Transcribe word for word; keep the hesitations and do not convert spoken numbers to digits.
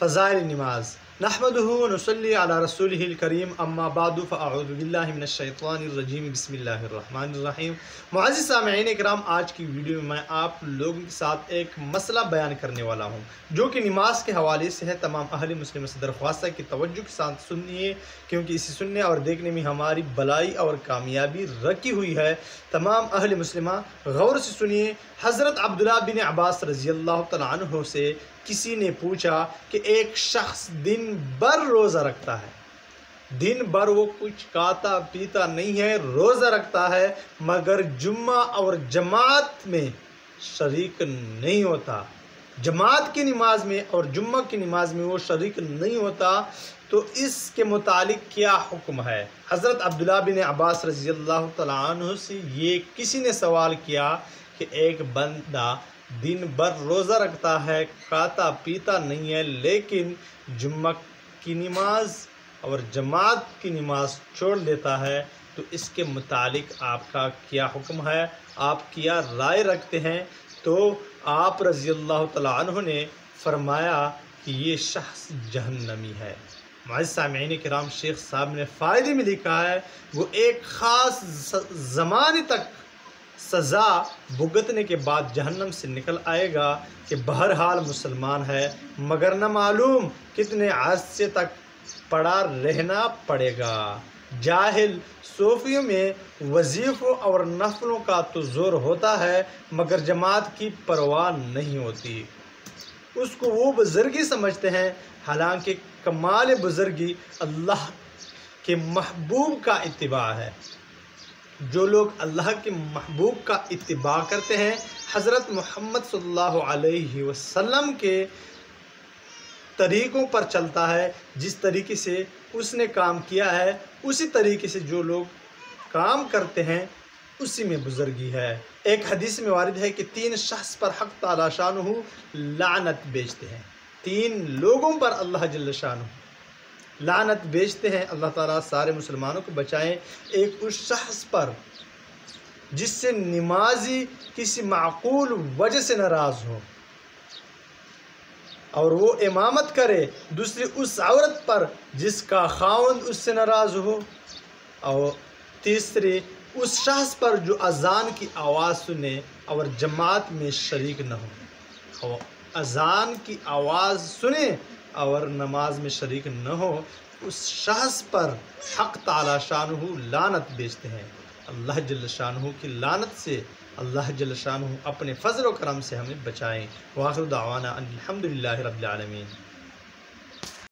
फ़ज़ाइल नमाज़ नहमदुहु नसल्ली अला रसूलिहिल करीम अम्मा बादु फ़अऊज़ु बिल्लाहि मिनश शैतानिर रजीम बिस्मिल्लाहिर रहमानिर रहीम। मुअज़्ज़िज़ सामेईन इकराम, आज की वीडियो में मैं आप लोगों के साथ एक मसला बयान करने वाला हूँ जो कि नमाज के हवाले से है। तमाम अहले मुस्लिम से दरख्वास्त है कि तवज्जो के साथ सुनिए, क्योंकि इसे सुनने और देखने में हमारी भलाई और कामयाबी रखी हुई है। तमाम अहले मुस्लिम गौर से सुनिए। हज़रत अब्दुल्लाह बिन अब्बास रज़ी अल्लाह तआला अन्हु से किसी ने पूछा कि एक शख्स दिन भर रोज़ा रखता है, दिन भर वो कुछ खाता पीता नहीं है, रोज़ा रखता है, मगर जुम्मा और जमात में शरीक नहीं होता, जमात की नमाज में और जुम्मा की नमाज में वो शरीक नहीं होता, तो इसके मुतालिक क्या हुक्म है। हज़रत अब्दुल्लाह बिन अब्बास रज़ी अल्लाह तआला अन्हु से ये किसी ने सवाल किया कि एक बंदा दिन भर रोज़ा रखता है, खाता पीता नहीं है, लेकिन जुम्मा की नमाज और जमात की नमाज छोड़ देता है, तो इसके मुतालिक आपका क्या हुक्म है, आप क्या राय रखते हैं। तो आप रज़ी अल्लाह तआला अन्हु ने फरमाया कि ये शख्स जहन्नमी है। मुअज़्ज़िज़ सामेईन किराम, शेख साहब ने फ़ायदे में लिखा है वो एक ख़ास ज़माने तक सज़ा भुगतने के बाद जहन्नम से निकल आएगा, कि बहरहाल मुसलमान है मगर न मालूम कितने अरसे तक पड़ा रहना पड़ेगा। जाहिल सूफियों में वजीफ़ों और नफलों का तो ज़ोर होता है मगर जमात की परवाह नहीं होती, उसको वो बुज़ुर्गी समझते हैं, हालांकि कमाल बुज़ुर्गी अल्लाह के महबूब का इत्तिबा है। जो लोग अल्लाह के महबूब का इत्तिबा करते हैं, हज़रत मोहम्मद सल्लल्लाहु अलैहि वसल्लम के तरीक़ों पर चलता है, जिस तरीके से उसने काम किया है उसी तरीके से जो लोग काम करते हैं उसी में बुज़ुर्गी है। एक हदीस में वारिद है कि तीन शख्स पर हक़ ताला शानहु लानत भेजते हैं, तीन लोगों पर अल्लाह जल्ल शानहु लानत बेचते हैं। अल्लाह ताला सारे मुसलमानों को बचाएं। एक उस शख्स पर जिससे नमाजी किसी माकूल वजह से नाराज़ हो और वो इमामत करे, दूसरी उस औरत पर जिसका खावंद उससे नाराज़ हो, और तीसरी उस शख्स पर जो अजान की आवाज़ सुने और जमात में शरीक न हो, और अजान की आवाज़ सुने और नमाज में शरीक न हो, उस शख्स पर हक़ ताला शानहु लानत भेजते हैं। अल्लाह जल्ल शानहु की लानत से अल्लाह जल्ल शानहु अपने फजल व करम से हमें बचाएं। वाखिर दावाना अल्हम्दुलिल्लाहि रब्बिल आलमीन।